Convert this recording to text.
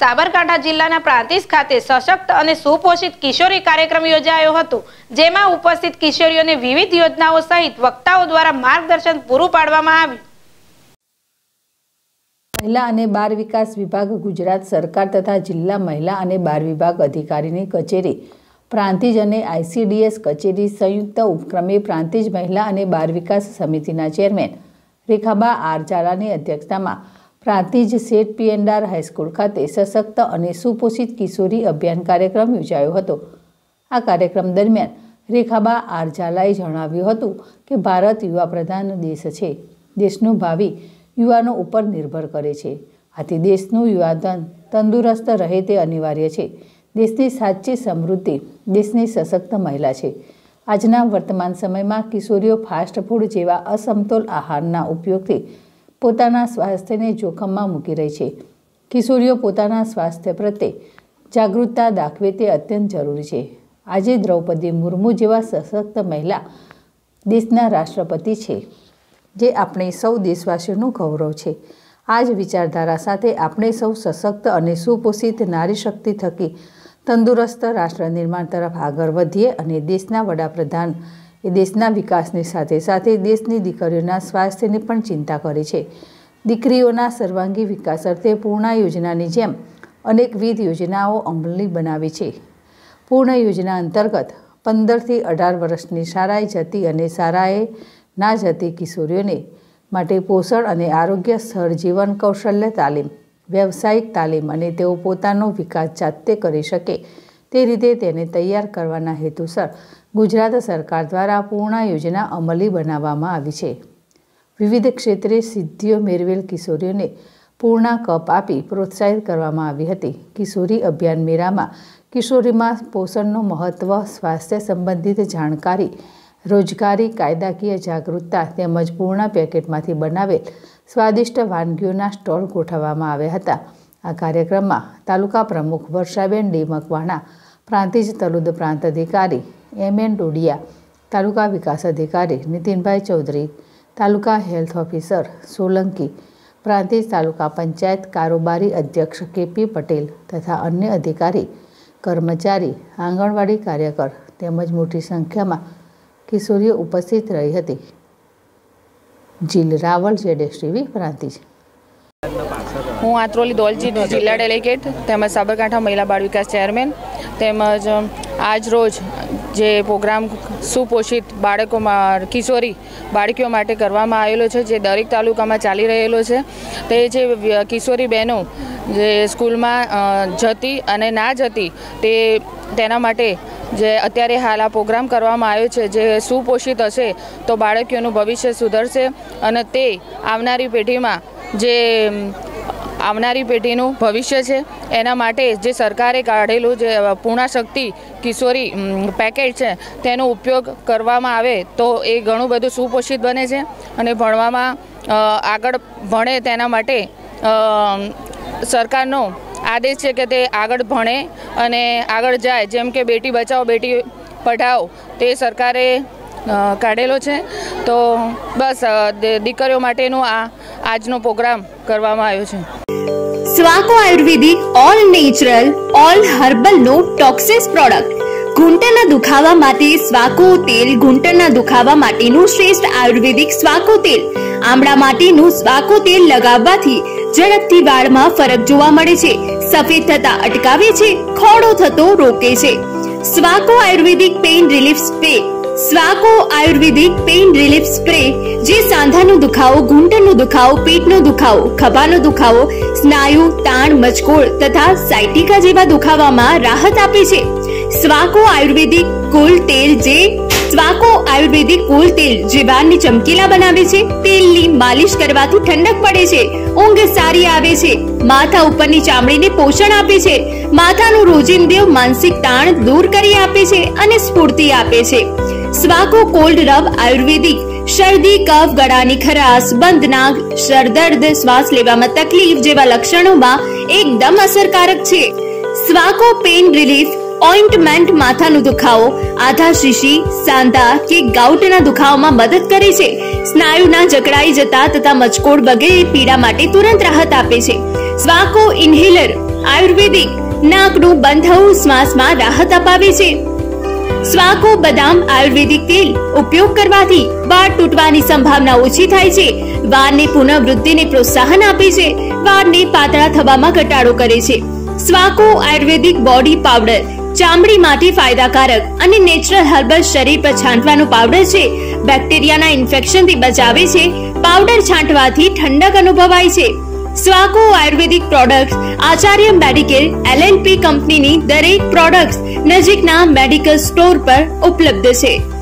साबरकांठा जिल्लाना પ્રાંતિજ ખાતે સશક્ત અને સુપોષિત કિશોરી કાર્યક્રમ યોજાયો હતો, જેમાં ઉપસ્થિત કિશોરીઓને વિવિધ યોજનાઓ સહિત વક્તાઓ દ્વારા માર્ગદર્શન પૂરું પાડવામાં આવ્યું. महिला अने बाल विकास विभाग गुजरात सरकार तथा जिला महिला अने बाल विभाग अधिकारी कचेरी प्रांतिज अने आईसीडीएस कचेरी संयुक्त उपक्रमे प्रांतिज महिला अने बाल विकास समितिना चेरमेन रेखाबा आरचारानी अध्यक्षतामां प्रांतिज सेठ पीएनआर हाईस्कूल खाते सशक्त अने सुपोषित किशोरी अभियान कार्यक्रम योजायो हतो. आ कार्यक्रम दरमियान रेखाबा आरचाराए जणाव्युं हतुं के भारत युवा प्रधान देश छे. देशनुं भावी युवाओं उपर निर्भर करे छे. आथी देशनुं युवाधन तंदुरस्त रहे ते अनिवार्य छे. देशनी साची समृद्धि देशनी सशक्त महिला छे. आजना वर्तमान समय में किशोरीओ फास्ट फूड जेवा असमतोल आहारना उपयोगथी पोताना स्वास्थ्यने जोखममां मूकी रही छे. किशोरीओ पोताना स्वास्थ्य प्रत्ये जागरूकता दाखवे ते अत्यंत जरूरी छे. आजे द्रौपदी मुर्मू जेवा सशक्त महिला देशना राष्ट्रपति छे, जे अपने सौ देशवासीओनुं गौरव छे. आज विचारधारा साथे अपने सौ सशक्त और सुपोषित नारी शक्ति थकी तंदुरस्त राष्ट्र निर्माण तरफ आगर वधीए अने देशना वडाप्रधान देशना विकासनी साथे साथे देशनी दीकरीओना स्वास्थ्यनी पण चिंता करे छे. दीकरीओना सर्वांगी विकास अर्थे पूर्णा योजनानी जेम अनेकविध योजनाओ अंमली बनावी छे. पूर्ण योजना अंतर्गत 15 થી 18 वर्षनी शाळाए जती अने शाळाए ना जती किशोरीओने माटे पोषण अने आरोग्य सर जीवन कौशल्य तालीम व्यावसायिक तालीम अने तेओ पोतानो विकास जाते करी शके ते रीते तेने तैयार करवाना हेतुसर गुजरात सरकार द्वारा पूर्णा योजना अमली बनाववामां आवी छे. विविध क्षेत्रे सिद्धिओ मेळवेल किशोरीओने पूर्णा कप आपी प्रोत्साहित करवामां आवी हती. किशोरी अभियान मेळामां किशोरीमां पोषणनुं महत्त्व स्वास्थ्य संबंधित जाणकारी रोजगारी कायदाकीय जागरूकता तेमज पूर्णा पेकेटमांथी बनावेल स्वादिष्ट वानगीओना स्टॉल गोठववामां આવ્યા હતા. આ કાર્યક્રમમાં તાલુકા પ્રમુખ વર્ષાબેન ડીમકવાણા, પ્રાંતિજ તલુદ પ્રાંત અધિકારી એમએન ડોડિયા, તાલુકા વિકાસ અધિકારી નીતિનભાઈ ચૌધરી, તાલુકા હેલ્થ ઓફિસર સોલંકી, પ્રાંતિજ તાલુકા પંચાયત કારોબારી અધ્યક્ષ કેપી પટેલ તથા અન્ય અધિકારી કર્મચારી આંગણવાડી કાર્યકર તેમજ મોટી સંખ્યામાં किशोरीओ उपस्थित रही हती. जिल रावल जेडेश्रीवी प्रांतिज हूँ आत्रोली दौलजी जिला डेलिगेट तेमज साबरकांठा महिला बाळ विकास चेरमेन तेमज आज रोज जे प्रोग्राम सुपोषित बाळको मां किशोरी बाळकीओ माटे करवामां आवेलो छे, जे दरेक तालुकामां चाली रहेलो छे. ते जे किशोरी बहनों जे स्कूलमां जती अने ना जती ते तेना माटे जे अत्यारे हाल आ प्रोग्राम करवामां आव्यो छे. जे सुपोषित हशे तो बाळकीओनुं भविष्य सुधरशे अने ते आवनारी पेढीमां जे आवनारी पेढीनुं भविष्य छे एना माटे जे सरकारे काढेलुं जे पूर्णा शक्ति किशोरी पेकेट छे तेनो उपयोग करवामां आवे तो ए घणुं बधुं सुपोषित बने छे अने भणवामां आगळ भणे तेना माटे सरकारनो आदेश छे के ते आगळ भणे अने आगळ जाए. जेम के बेटी बचाओ बेटी पढ़ाओ ते सरकारे काढेलो छे. तो बस दीकरीओ माटेनो आ आजनो प्रोग्राम करवामां आव्यो छे. Swako ayurvedic all natural all herbal no toxins product घूंटणना दुखावा माटे स्वाको तेल घूंटणना दुखावा माटेनु श्रेष्ठ आयुर्वेदिक स्वाको तेल आमड़ा माटेनु स्वाको तेल लगाववाथी झड़पथी वाळमां फरक जोवा मळे छे. सफेद थता अटकावे छे, खोड़ो थतो रोके छे. Swako ayurvedic pain relief spray Swako ayurvedic pain relief spray जे सांधानो दुखावो घूंटणनो दुखावो पेटनो दुखावो खभानो दुखावो स्नायु ताण मचकोड़ तथा साइटिका जेवा दुखावामां राहत आपे छे. स्वाको आयुर्वेदिक कूल तेल जे स्वाको आयुर्वेदिक कूल तेल जे वाळने चमकीला बनावे छे. तेलनी मालिश करवाथी ठंडक पड़े छे, ઊંઘ સારી આવે છે, માથા ઉપરની ચામડીને પોષણ આપે છે, માથાનું રોજિંદુ માનસિક તાણ દૂર કરી આપે છે અને સ્ફૂર્તિ આપે છે. સ્વાકો કોલ્ડ રબ આયુર્વેદિક શરદી કફ ગળાની ખરાશ બંધ નાક સરદર્દ શ્વાસ લેવામાં તકલીફ જેવા લક્ષણોમાં એકદમ અસરકારક છે. સ્વાકો પેઇન રિલીફ ઓઇન્ટમેન્ટ માથાનો દુખાવો આધા શીશી સાંધા કે ગાઉટના દુખાવામાં મદદ કરે છે. સ્નાયુના જકડાઈ જતા તથા મચકોડ બગડે પીડા માટે તુરંત રાહત આપે છે. સ્વાકો ઇન્હેલર આયુર્વેદ ખરીદી નાકનું બંધાઉ શ્વાસમાં રાહત અપાવે છે। स्वाको बदाम आयुर्वेदिक तेल उपयोग करवाथी वार तूटवानी संभावना ओछी थाय छे। वारने पुनर्वृद्धिने प्रोत्साहन आपे छे। वारने पातळा थवामां घटाडो करे छे। स्वाको आयुर्वेदिक बॉडी पाउडर चामड़ी माटे फायदाकारक अने नेचरल हर्बल शरीर पर छांटवानो पाउडर छे। बेक्टेरियाना इन्फेक्शन थी बचावे छे। पाउडर छांटवाथी ठंडक अनुभवाय छे। Swako ayurvedic products Acharya medical LLP company नी दरेक प्रोडक्ट्स नजीकना मेडिकल स्टोर पर उपलब्ध है।